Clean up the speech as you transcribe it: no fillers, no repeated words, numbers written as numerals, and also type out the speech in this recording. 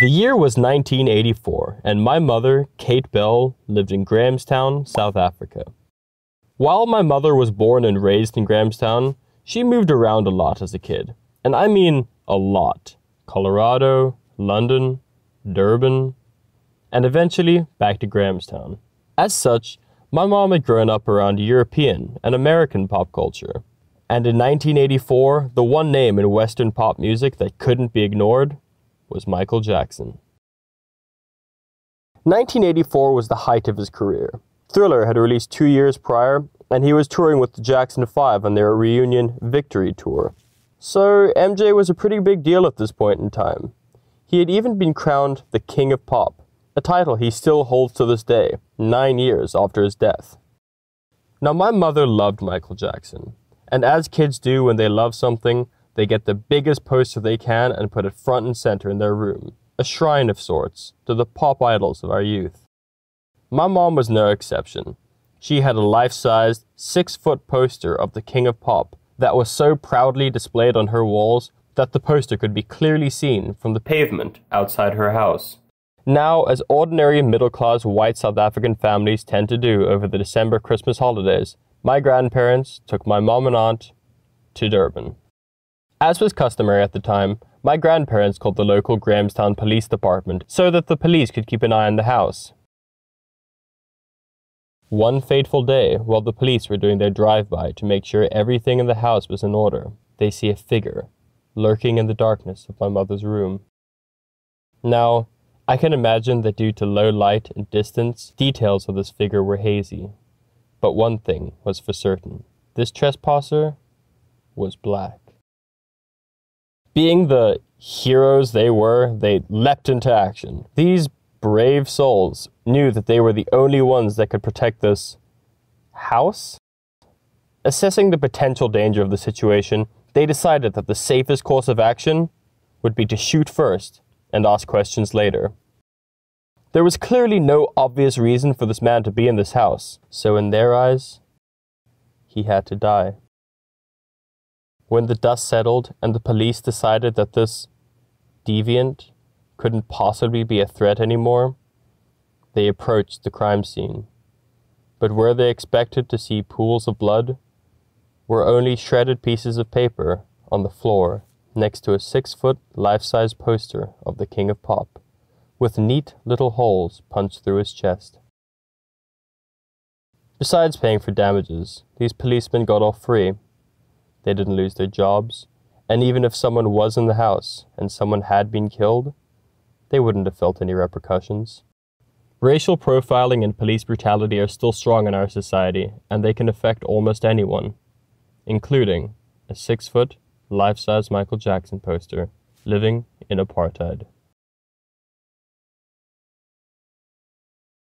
The year was 1984, and my mother, Kate Bell, lived in Grahamstown, South Africa. While my mother was born and raised in Grahamstown, she moved around a lot as a kid. And I mean a lot. Colorado, London, Durban, and eventually back to Grahamstown. As such, my mom had grown up around European and American pop culture. And in 1984, the one name in Western pop music that couldn't be ignored was Michael Jackson. 1984 was the height of his career. Thriller had released 2 years prior, and he was touring with the Jackson 5 on their reunion Victory Tour. So MJ was a pretty big deal at this point in time. He had even been crowned the King of Pop, a title he still holds to this day, 9 years after his death. Now, my mother loved Michael Jackson. And as kids do when they love something, they get the biggest poster they can and put it front and center in their room, a shrine of sorts to the pop idols of our youth. My mom was no exception. She had a life-sized, 6-foot poster of the King of Pop that was so proudly displayed on her walls that the poster could be clearly seen from the pavement outside her house. Now, as ordinary middle-class white South African families tend to do over the December Christmas holidays, my grandparents took my mom and aunt to Durban. As was customary at the time, my grandparents called the local Grahamstown Police Department so that the police could keep an eye on the house. One fateful day, while the police were doing their drive-by to make sure everything in the house was in order, they see a figure lurking in the darkness of my mother's room. Now, I can imagine that due to low light and distance, details of this figure were hazy. But one thing was for certain. This trespasser was black. Being the heroes they were, they leapt into action. These brave souls knew that they were the only ones that could protect this house. Assessing the potential danger of the situation, they decided that the safest course of action would be to shoot first and ask questions later. There was clearly no obvious reason for this man to be in this house, so in their eyes, he had to die. When the dust settled and the police decided that this deviant couldn't possibly be a threat anymore, they approached the crime scene. But where they expected to see pools of blood were only shredded pieces of paper on the floor next to a 6-foot life-size poster of the King of Pop, with neat little holes punched through his chest. Besides paying for damages, these policemen got off free. They didn't lose their jobs, and even if someone was in the house and someone had been killed, they wouldn't have felt any repercussions. Racial profiling and police brutality are still strong in our society, and they can affect almost anyone, including a 6-foot, life-size Michael Jackson poster living in apartheid.